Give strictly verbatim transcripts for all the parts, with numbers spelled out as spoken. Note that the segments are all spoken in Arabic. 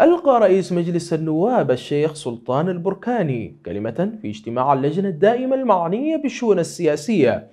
ألقى رئيس مجلس النواب الشيخ سلطان البركاني كلمة في اجتماع اللجنة الدائمة المعنية بالشؤون السياسية،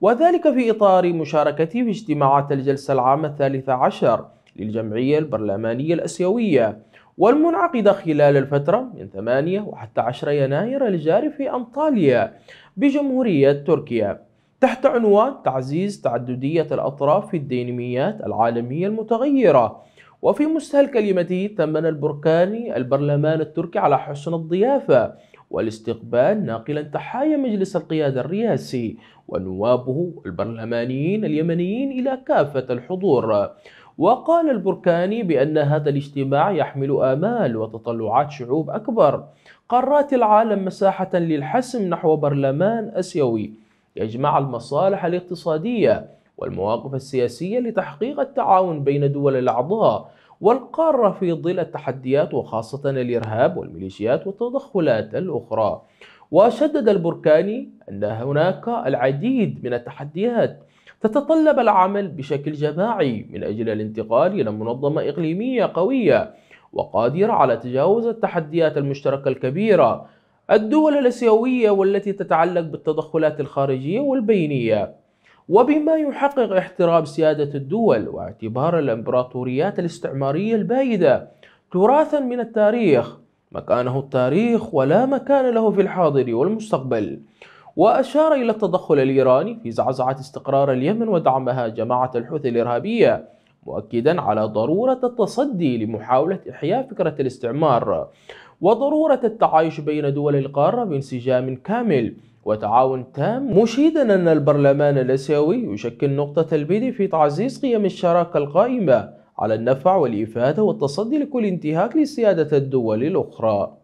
وذلك في إطار مشاركته في اجتماعات الجلسة العامة الثالثة عشر للجمعية البرلمانية الأسيوية والمنعقدة خلال الفترة من ثمانية وحتى عشرة يناير الجاري في أنطاليا بجمهورية تركيا، تحت عنوان تعزيز تعددية الأطراف في الديناميات العالمية المتغيرة. وفي مستهل كلمته ثمن البركاني البرلمان التركي على حسن الضيافة والاستقبال، ناقلا تحايا مجلس القيادة الرئاسي ونوابه البرلمانيين اليمنيين إلى كافة الحضور. وقال البركاني بأن هذا الاجتماع يحمل آمال وتطلعات شعوب أكبر قارات العالم مساحة للحسم نحو برلمان أسيوي يجمع المصالح الاقتصادية والمواقف السياسية لتحقيق التعاون بين دول الأعضاء والقارة في ظل التحديات وخاصة الإرهاب والميليشيات والتدخلات الأخرى. وشدد البركاني أن هناك العديد من التحديات تتطلب العمل بشكل جماعي من أجل الانتقال إلى منظمة إقليمية قوية وقادرة على تجاوز التحديات المشتركة الكبيرة الدول الأسيوية والتي تتعلق بالتدخلات الخارجية والبينية، وبما يحقق احترام سيادة الدول واعتبار الإمبراطوريات الاستعمارية البائدة تراثا من التاريخ مكانه التاريخ ولا مكان له في الحاضر والمستقبل. وأشار إلى التدخل الإيراني في زعزعة استقرار اليمن ودعمها جماعة الحوثي الإرهابية، مؤكدا على ضرورة التصدي لمحاولة إحياء فكرة الاستعمار وضرورة التعايش بين دول القارة بانسجام كامل وتعاون تام، مشيدا أن البرلمان الأسيوي يشكل نقطة البدء في تعزيز قيم الشراكة القائمة على النفع والإفادة والتصدي لكل انتهاك لسيادة الدول الأخرى.